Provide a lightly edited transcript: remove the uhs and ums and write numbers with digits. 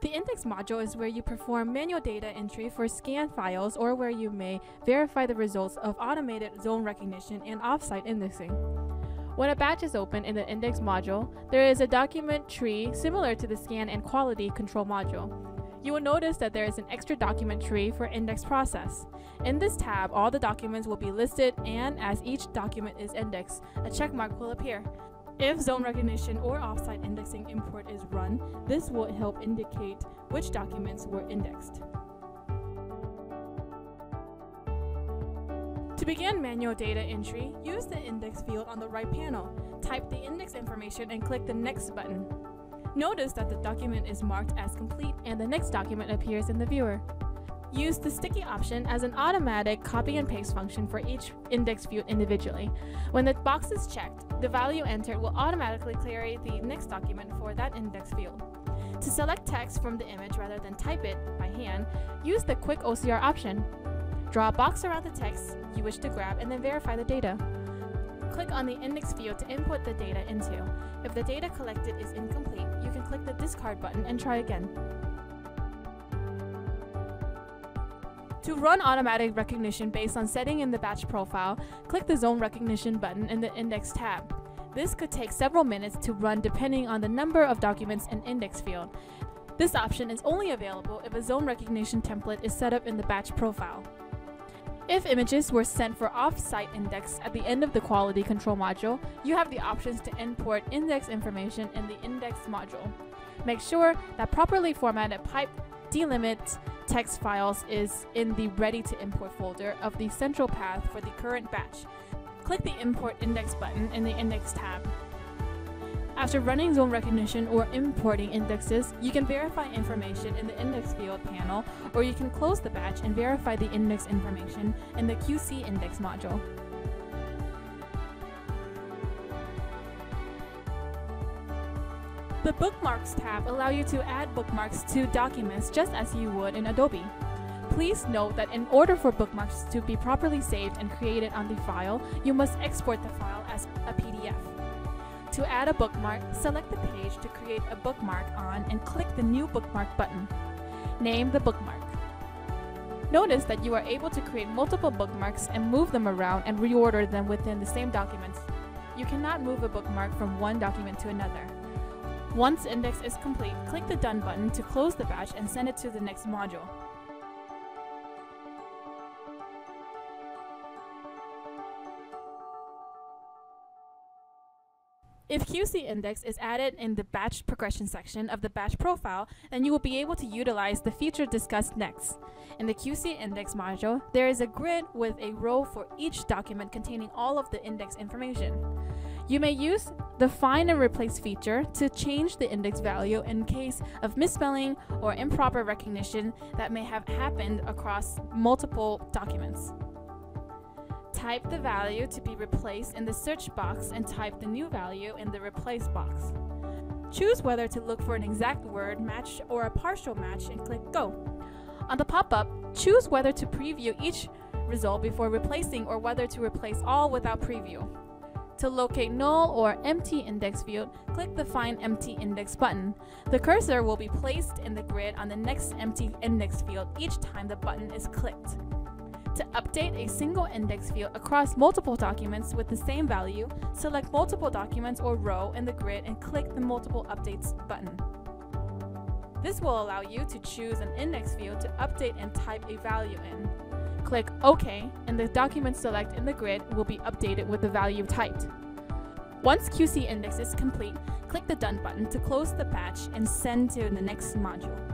The index module is where you perform manual data entry for scanned files or where you may verify the results of automated zone recognition and offsite indexing. When a batch is open in the index module, there is a document tree similar to the scan and quality control module. You will notice that there is an extra document tree for index process. In this tab, all the documents will be listed, and as each document is indexed, a checkmark will appear. If zone recognition or offsite indexing import is run, this will help indicate which documents were indexed. To begin manual data entry, use the index field on the right panel. Type the index information and click the Next button. Notice that the document is marked as complete and the next document appears in the viewer. Use the sticky option as an automatic copy and paste function for each index field individually. When the box is checked, the value entered will automatically query the next document for that index field. To select text from the image rather than type it by hand, use the Quick OCR option. Draw a box around the text you wish to grab and then verify the data. Click on the index field to input the data into. If the data collected is incomplete, you can click the Discard button and try again. To run automatic recognition based on setting in the batch profile, click the Zone Recognition button in the Index tab. This could take several minutes to run depending on the number of documents and index field. This option is only available if a zone recognition template is set up in the batch profile. If images were sent for off-site index at the end of the quality control module, you have the options to import index information in the index module. Make sure that properly formatted pipe delimit text files is in the Ready to Import folder of the central path for the current batch. Click the Import Index button in the Index tab. After running zone recognition or importing indexes, you can verify information in the Index Field panel, or you can close the batch and verify the index information in the QC Index module. The Bookmarks tab allows you to add bookmarks to documents just as you would in Adobe. Please note that in order for bookmarks to be properly saved and created on the file, you must export the file as a PDF. To add a bookmark, select the page to create a bookmark on and click the New Bookmark button. Name the bookmark. Notice that you are able to create multiple bookmarks and move them around and reorder them within the same documents. You cannot move a bookmark from one document to another. Once index is complete, click the Done button to close the batch and send it to the next module. If QC index is added in the batch progression section of the batch profile, then you will be able to utilize the feature discussed next. In the QC index module, there is a grid with a row for each document containing all of the index information. You may use the Find and Replace feature to change the index value in case of misspelling or improper recognition that may have happened across multiple documents. Type the value to be replaced in the search box and type the new value in the replace box. Choose whether to look for an exact word match or a partial match and click Go. On the pop-up, choose whether to preview each result before replacing or whether to replace all without preview. To locate null or empty index field, click the Find Empty Index button. The cursor will be placed in the grid on the next empty index field each time the button is clicked. To update a single index field across multiple documents with the same value, select multiple documents or row in the grid and click the Multiple Updates button. This will allow you to choose an index field to update and type a value in. Click OK, and the document select in the grid will be updated with the value typed. Once QC index is complete, click the Done button to close the batch and send to the next module.